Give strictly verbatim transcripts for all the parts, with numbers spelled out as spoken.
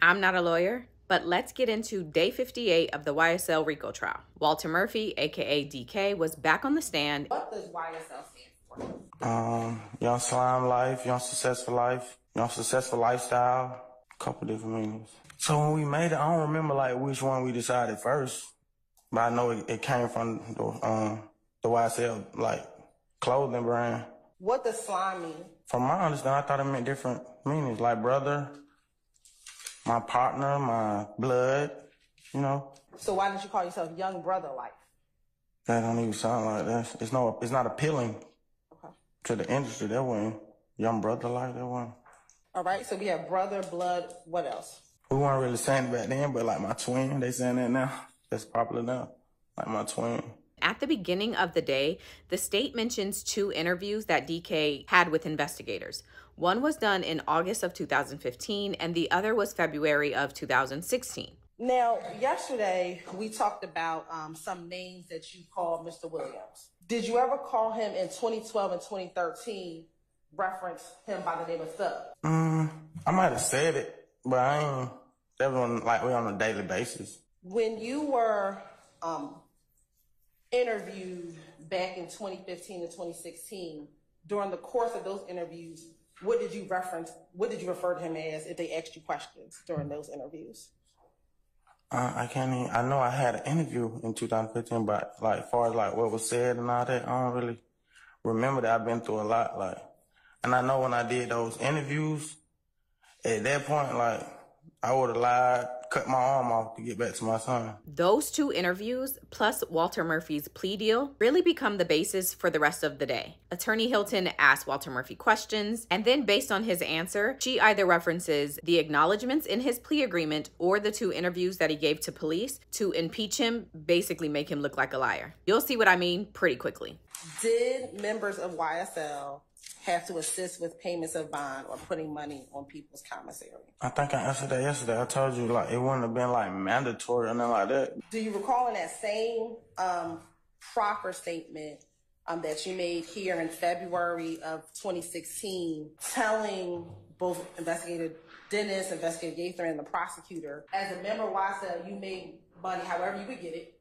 I'm not a lawyer, but let's get into day fifty-eight of the Y S L RICO trial. Walter Murphy, A K A D K, was back on the stand. What does Y S L stand for? Um, young slime life, young successful life, young successful lifestyle, a couple different meanings. So when we made it, I don't remember like which one we decided first, but I know it, it came from the, um, the Y S L like clothing brand. What does slime mean? From my understanding, I thought it meant different meanings, like brother, my partner, my blood, you know. So why didn't you call yourself Young Brother Life? That don't even sound like that. It's no, it's not appealing okay. to the industry. That wasn't Young Brother Life. That wasn't. All right. So we have brother, blood. What else? We weren't really saying it back then, but like my twin, they saying that now. That's popular now. Like my twin. At the beginning of the day, the state mentions two interviews that D K had with investigators. One was done in August of two thousand fifteen, and the other was February of two thousand sixteen. Now, yesterday, we talked about um, some names that you called Mister Williams. Did you ever call him in twenty twelve and twenty thirteen, reference him by the name of Thug? Mm, I might have said it, but I ain't, that was like we on a daily basis. When you were um, interviewed back in twenty fifteen and twenty sixteen, during the course of those interviews, what did you reference, what did you refer to him as if they asked you questions during those interviews? Uh, I can't even, I know I had an interview in two thousand fifteen, but like, as far as like what was said and all that, I don't really remember that. I've been through a lot, like, and I know when I did those interviews, at that point, like, I would have lied, cut my arm off to get back to my son. Those two interviews, plus Walter Murphy's plea deal, really become the basis for the rest of the day. Attorney Hylton asks Walter Murphy questions, and then based on his answer, she either references the acknowledgments in his plea agreement or the two interviews that he gave to police to impeach him, basically make him look like a liar. You'll see what I mean pretty quickly. Did members of Y S L have to assist with payments of bond or putting money on people's commissary? I think I answered that yesterday. I told you, like, it wouldn't have been, like, mandatory or nothing like that. Do you recall in that same um, proper statement um, that you made here in February of twenty sixteen, telling both Investigator Dennis, Investigator Gaither, and the prosecutor, as a member of Y S L, you made money however you could get it,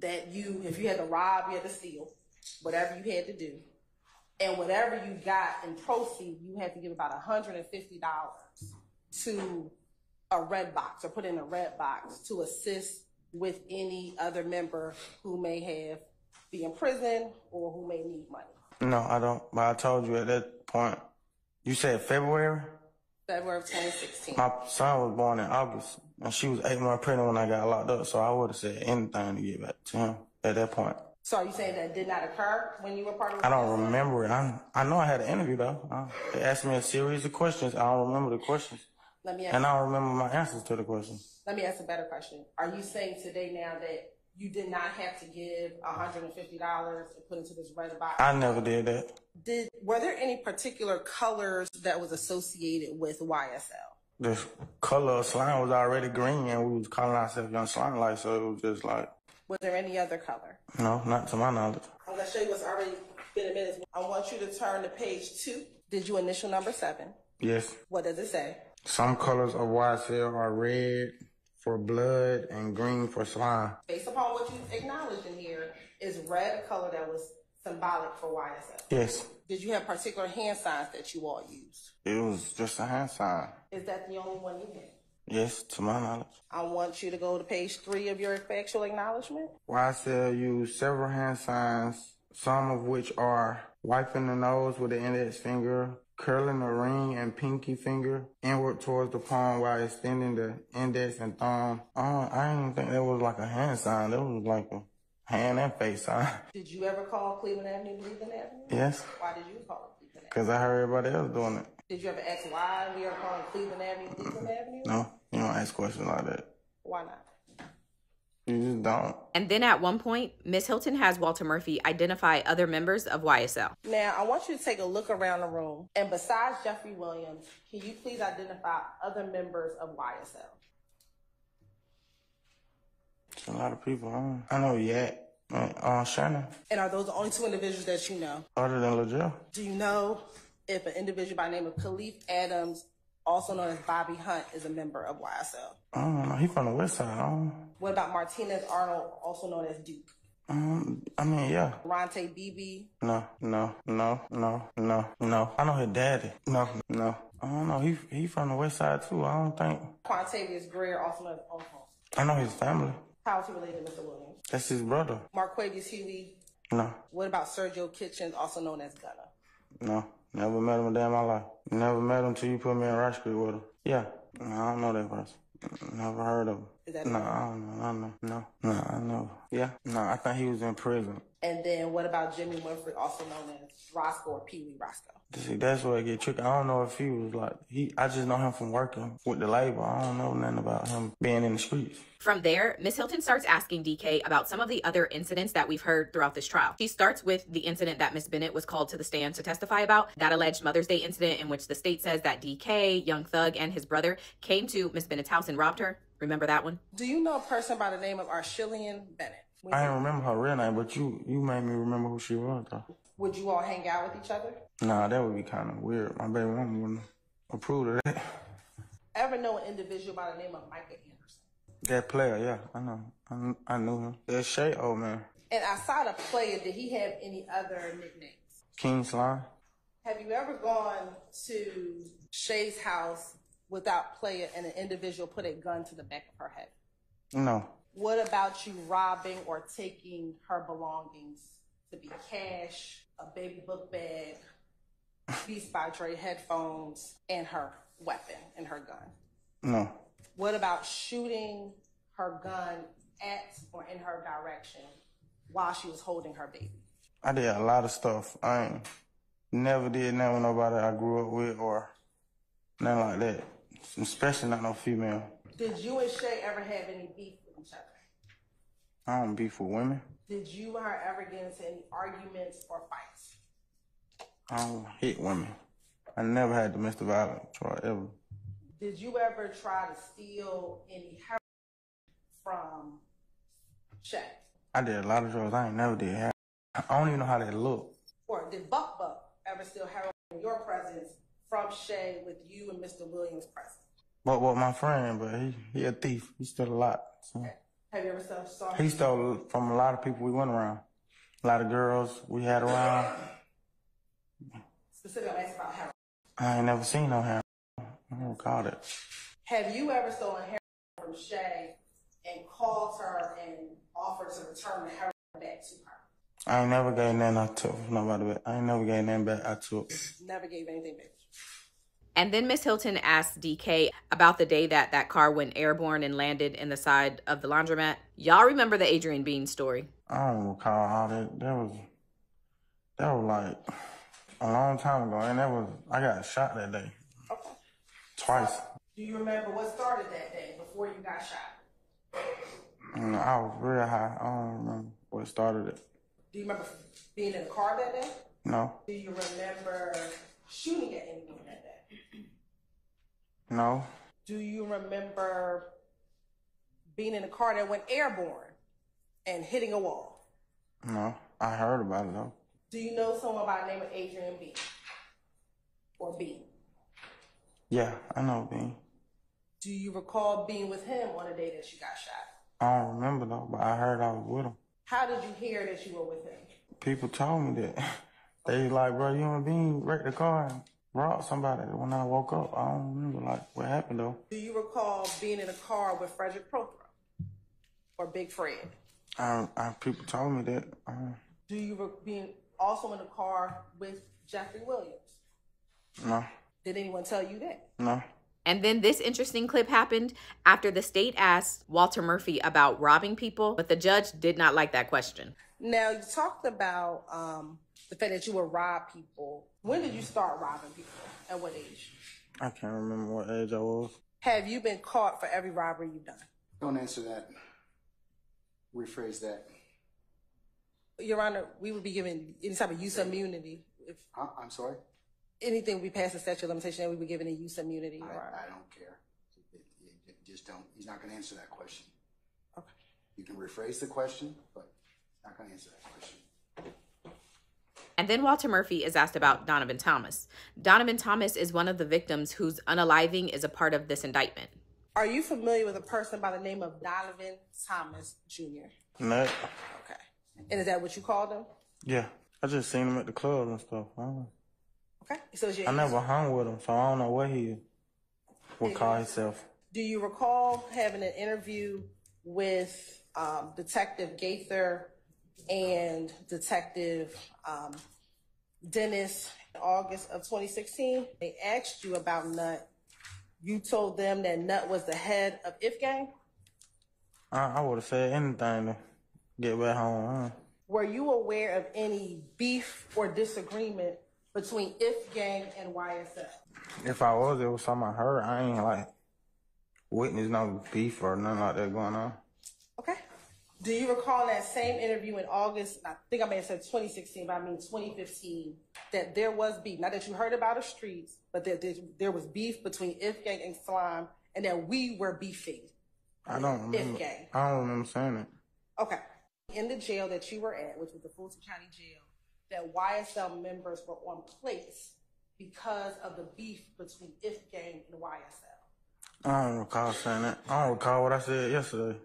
that you, if you had to rob, you had to steal, whatever you had to do, and whatever you got in proceeds, you had to give about one hundred fifty dollars to a red box or put in a red box to assist with any other member who may have be in prison or who may need money? No, I don't. But I told you at that point, you said February? February of twenty sixteen. My son was born in August, and she was eight months pregnant when I got locked up, so I would have said anything to get back to him at that point. So are you saying that did not occur when you were part of the I don't process? Remember it. I, I know I had an interview, though. I, they asked me a series of questions. I don't remember the questions. Let me ask and you. I don't remember my answers to the questions. Let me ask a better question. Are you saying today now that you did not have to give one hundred fifty dollars and put into this red box? I never did that. Did Were there any particular colors that was associated with Y S L? The color of slime was already green, and we was calling ourselves Young Slime Life, so it was just like... Was there any other color? No, not to my knowledge. I'm going to show you what's already been admitted. I want you to turn to page two. Did you initial number seven? Yes. What does it say? Some colors of Y S L are red for blood and green for slime. Based upon what you've acknowledged in here, is red a color that was symbolic for Y S L? Yes. Did you have particular hand signs that you all used? It was just a hand sign. Is that the only one you had? Yes, to my knowledge. I want you to go to page three of your factual acknowledgement. Y S L used several hand signs, some of which are wiping the nose with the index finger, curling the ring and pinky finger inward towards the palm while extending the index and thumb. Oh, I didn't even think that was like a hand sign. That was like a hand and face sign. Did you ever call Cleveland Avenue Cleveland Avenue? Yes. Why did you call it Cleveland Avenue? Because I heard everybody else doing it. Did you ever ask why we are calling Cleveland Avenue Cleveland Avenue? No, you don't ask questions like that. Why not? You just don't. And then at one point, Miss Hylton has Walter Murphy identify other members of Y S L. Now, I want you to take a look around the room. And besides Jeffrey Williams, can you please identify other members of Y S L? It's a lot of people. I, don't, I know yet. Uh, Shannon. And are those the only two individuals that you know? Other than LaJoe. Do you know if an individual by the name of Khalif Adams also known as Bobby Hunt, is a member of Y S L. Oh, he from the West Side. Oh. What about Martinez Arnold, also known as Duke? Um, I mean, yeah. Ronte Beebe? No, no, no, no, no, no. I know her daddy. No, no. I don't know. He he from the West Side too. I don't think. Quantavius Greer, also known as Uncle. I know his family. How is he related to Mister Williams? That's his brother. Marquavius Huey? No. What about Sergio Kitchens, also known as Gunner? No. Never met him a day in my life. Never met him until you put me in Rush Creek with him. Yeah. No, I don't know that person. Never heard of him. Is that no, him? I don't know. I don't know. No. No, I know. Yeah. No, I think he was in prison. And then what about Jimmy Murphy, also known as Roscoe or Pee Wee Roscoe? See, that's where it get tricky. I don't know if he was like, he. I just know him from working with the label. I don't know nothing about him being in the streets. From there, Miss Hylton starts asking D K about some of the other incidents that we've heard throughout this trial. She starts with the incident that Miss Bennett was called to the stand to testify about, that alleged Mother's Day incident in which the state says that D K, Young Thug, and his brother came to Miss Bennett's house and robbed her. Remember that one? Do you know a person by the name of Arshillian Bennett? When I don't remember her real name, but you you made me remember who she was, though. Would you all hang out with each other? Nah, that would be kind of weird. My baby mama wouldn't approve of that. Ever know an individual by the name of Micah Anderson? That player, yeah, I know. I, I knew him. That's Shay, old man. And outside of player, did he have any other nicknames? King Slime. Have you ever gone to Shay's house without player and an individual put a gun to the back of her head? No. What about you robbing or taking her belongings, to be cash, a baby book bag, Beats by Dre headphones, and her weapon and her gun? No. What about shooting her gun at or in her direction while she was holding her baby? I did a lot of stuff. I ain't never did nothing with nobody I grew up with or nothing like that, especially not no female. Did you and Shay ever have any beef? Each other. I don't beef with women. Did you or her ever get into any arguments or fights? I don't hit women. I never had domestic violence, try ever. Did you ever try to steal any heroin from Shay? I did a lot of drugs. I ain't never did heroin. I don't even know how that look. Or did Buck Buck ever steal heroin in your presence from Shay with you and Mister Williams present? But well, my friend, but he he a thief. He stole a lot. So. Have you ever saw, saw him? He stole from a lot of people we went around. A lot of girls we had around. Specifically, I asked about heroin. I ain't never seen no heroin. I don't recall it. Have you ever stolen heroin from Shay and called her and offered to return the heroin back to her? I ain't never gave nothing I took from nobody back. I ain't never gave nothing back I took. Never gave anything back. And then Miss Hylton asked D K about the day that that car went airborne and landed in the side of the laundromat. Y'all remember the Adrian Bean story? I don't recall how that, that was, that was like a long time ago. And that was, I got shot that day. Okay. Twice. So, do you remember what started that day before you got shot? No, I was real high. I don't remember what started it. Do you remember being in the car that day? No. Do you remember shooting at anyone that day? No. Do you remember being in a car that went airborne and hitting a wall? No. I heard about it, though. Do you know someone by the name of Adrian Bean? Or Bean? Yeah, I know Bean. Do you recall being with him on the day that you got shot? I don't remember, though, but I heard I was with him. How did you hear that you were with him? People told me that. They was like, bro, you and Bean wrecked the car and robbed somebody. When I woke up, I don't remember like what happened though. Do you recall being in a car with Frederick Prothero or Big Fred? I, I people told me that. I, Do you re being also in a car with Jeffrey Williams? No. Did anyone tell you that? No. And then this interesting clip happened after the state asked Walter Murphy about robbing people, but the judge did not like that question. Now you talked about um, the fact that you would rob people. When did you start robbing people? At what age? I can't remember what age I was. Have you been caught for every robbery you've done? Don't answer that. Rephrase that. Your Honor, we would be given any type of use immunity. If I, I'm sorry? Anything we pass the statute of limitation, we would be given a use immunity. I, I don't care. It, it, it just don't. He's not going to answer that question. Okay. You can rephrase the question, but he's not going to answer that question. And then Walter Murphy is asked about Donovan Thomas. Donovan Thomas is one of the victims whose unaliving is a part of this indictment. Are you familiar with a person by the name of Donovan Thomas Junior? No. Okay. And is that what you called him? Yeah. I just seen him at the club and stuff. I don't know. Okay. So I never hung with him, so I don't know what he would call himself. Do you recall having an interview with um, Detective Gaither and Detective um, Dennis in August of twenty sixteen? They asked you about Nut. You told them that Nut was the head of I F Gang? I, I would have said anything to get back home. Huh? Were you aware of any beef or disagreement between I F Gang and Y S L? If I was, it was something I heard. I ain't like witness no beef or nothing like that going on. Okay. Do you recall that same interview in August, I think I may have said twenty sixteen, but I mean twenty fifteen, that there was beef, not that you heard about the streets, but that there, there was beef between I F Gang and Slime, and that we were beefing? I don't remember. I F Gang. I don't remember saying it. Okay. In the jail that you were at, which was the Fulton County Jail, that Y S L members were on plates because of the beef between I F Gang and Y S L. I don't recall saying that. I don't recall what I said yesterday.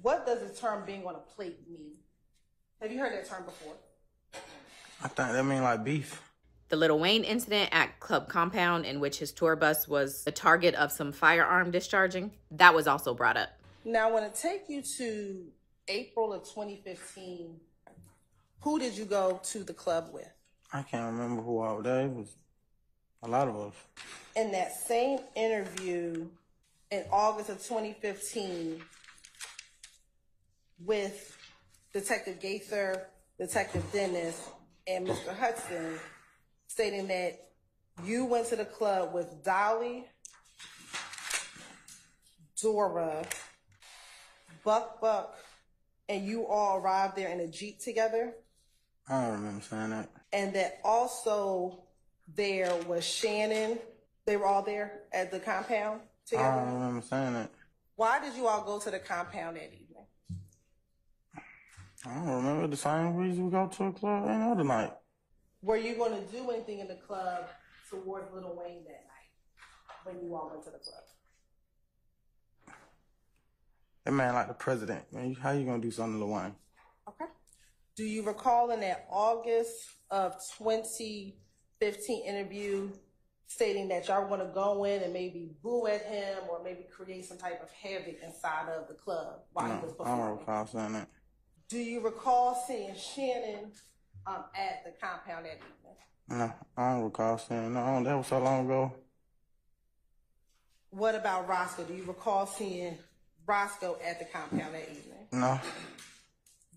What does the term being on a plate mean? Have you heard that term before? I think that means like beef. The Lil Wayne incident at Club Compound, in which his tour bus was the target of some firearm discharging, that was also brought up. Now I want to take you to April of twenty fifteen. Who did you go to the club with? I can't remember who I was. It was a lot of us. In that same interview in August of twenty fifteen with Detective Gaither, Detective Dennis, and Mister Hudson, stating that you went to the club with Dolly, Dora, Buck Buck, and you all arrived there in a Jeep together? I don't remember saying that. And that also there was Shannon. They were all there at the compound together? I don't remember saying that. Why did you all go to the compound that evening? I don't remember. The same reason we go to a club any other night. Were you going to do anything in the club towards Lil Wayne that night when you all went to the club? That man like the president. Man, how you going to do something to Lil Wayne? Okay. Do you recall in that August of twenty fifteen interview stating that y'all want to go in and maybe boo at him or maybe create some type of havoc inside of the club while no, he was performing? I don't recall saying that. Do you recall seeing Shannon um, at the compound that evening? No, I don't recall seeing no. That was so long ago. What about Roscoe? Do you recall seeing Roscoe at the compound that evening? No.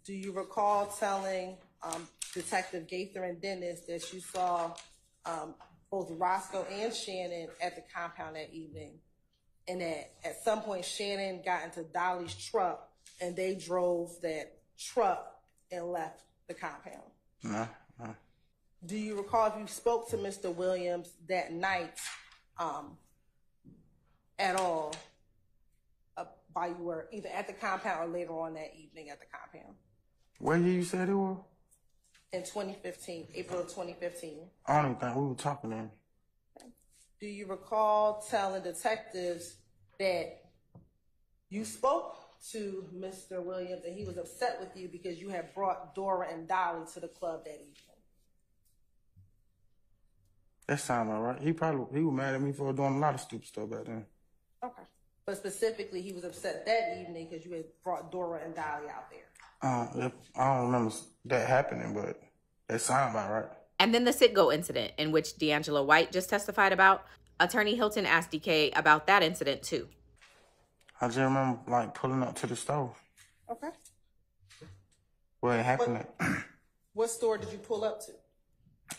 Do you recall telling um, Detective Gaither and Dennis that you saw um, both Roscoe and Shannon at the compound that evening, and that at some point Shannon got into Dolly's truck and they drove that truck and left the compound? No, no. Do you recall if you spoke to Mister Williams that night um, at all uh, while you were either at the compound or later on that evening at the compound? What year you said it was? In twenty fifteen, April of twenty fifteen. I don't even think we were talking then. Okay. Do you recall telling detectives that you spoke to Mister Williams and he was upset with you because you had brought Dora and Dolly to the club that evening? That sounds all right. He probably he was mad at me for doing a lot of stupid stuff back then. Okay. But specifically, he was upset that evening because you had brought Dora and Dolly out there. Uh, if, I don't remember that happening, but that sounds about right. And then the Citgo incident, in which D'Angelo White just testified about. Attorney Hylton asked D K about that incident, too. I just remember, like, pulling up to the store. Okay. Well, it happened. What, at, what store did you pull up to?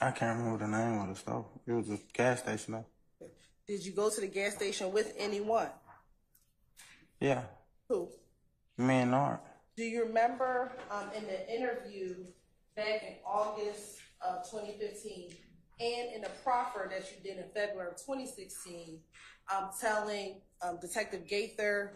I can't remember the name of the store. It was a gas station, though. Did you go to the gas station with anyone? Yeah. Who? Me and Nard. Do you remember um, in the interview back in August of twenty fifteen and in the proffer that you did in February of twenty sixteen, um, telling um, Detective Gaither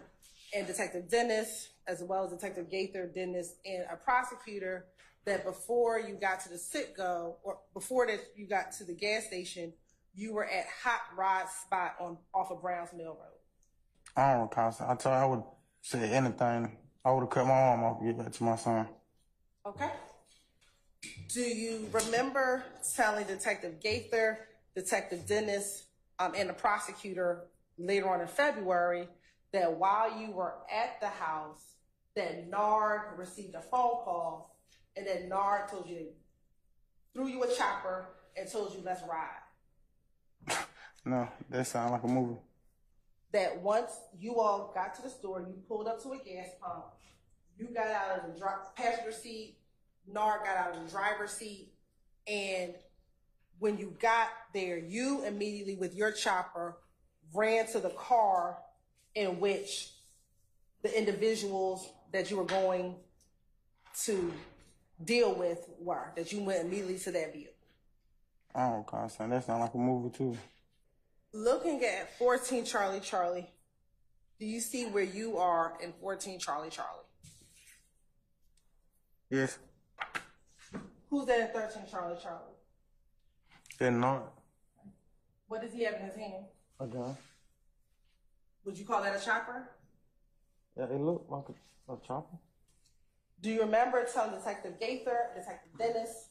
and Detective Dennis, as well as Detective Gaither, Dennis, and a prosecutor that before you got to the Citgo, or before that you got to the gas station, you were at Hot Rod's spot on off of Browns Mill Road. I don't recall. I told you I would say anything. I would have cut my arm off to get back to my son. Okay. Do you remember telling Detective Gaither, Detective Dennis, um, and the prosecutor later on in February that while you were at the house, that Nard received a phone call, and then Nard told you, threw you a chopper and told you, let's ride? No, that sounds like a movie. That once you all got to the store, you pulled up to a gas pump, you got out of the passenger seat, Nard got out of the driver's seat, and when you got there, you immediately, with your chopper, ran to the car in which the individuals that you were going to deal with were, that you went immediately to that vehicle. Oh, God, son, that sounds like a movie, too. Looking at fourteen Charlie Charlie, do you see where you are in fourteen Charlie Charlie? Yes. Who's that in thirteen Charlie Charlie? That Nard. What does he have in his hand? A gun. Would you call that a chopper? Yeah, it looked like a, a chopper. Do you remember telling Detective Gaither, Detective Dennis,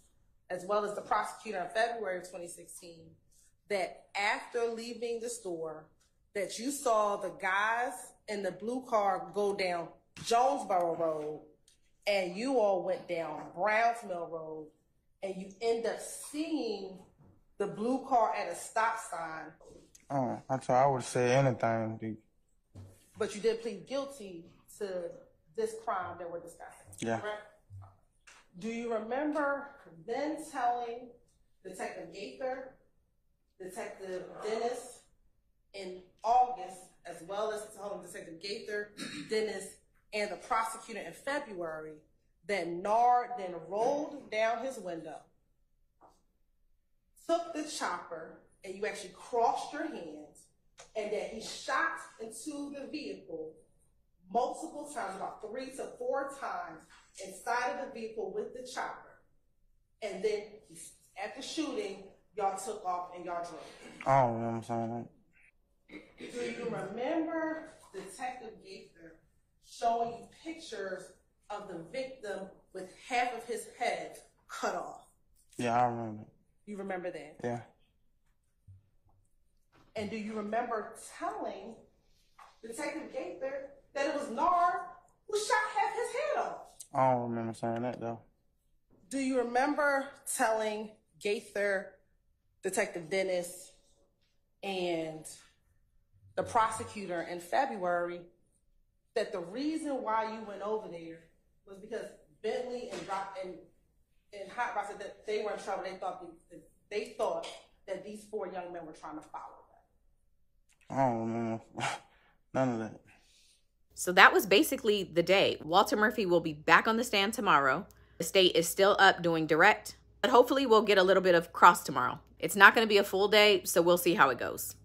as well as the prosecutor in February twenty sixteen, that after leaving the store, that you saw the guys in the blue car go down Jonesboro Road, and you all went down Browns Mill Road, and you end up seeing the blue car at a stop sign? Oh, I thought I would say anything, dude. But you did plead guilty to this crime that we're discussing. Yeah. Correct? Do you remember then telling Detective Gaither, Detective Dennis in August, as well as telling Detective Gaither, Dennis, and the prosecutor in February that Nard then rolled down his window, took the chopper, and you actually crossed your hands, and that he shot into the vehicle multiple times, about three to four times, inside of the vehicle with the chopper. And then, after shooting, y'all took off and y'all drove. I don't know what I'm saying. Do you remember Detective Gaither showing you pictures of the victim with half of his head cut off? Yeah, I remember. You remember that? Yeah. And do you remember telling Detective Gaither that it was Nard who shot half his head off? I don't remember saying that, though. Do you remember telling Gaither, Detective Dennis, and the prosecutor in February that the reason why you went over there was because Bentley and and, and Hot Rod said that they were in trouble? They thought that, they thought that these four young men were trying to follow. I don't know. None of that. So that was basically the day. Walter Murphy will be back on the stand tomorrow. The state is still up doing direct, but hopefully we'll get a little bit of cross tomorrow. It's not going to be a full day, so we'll see how it goes.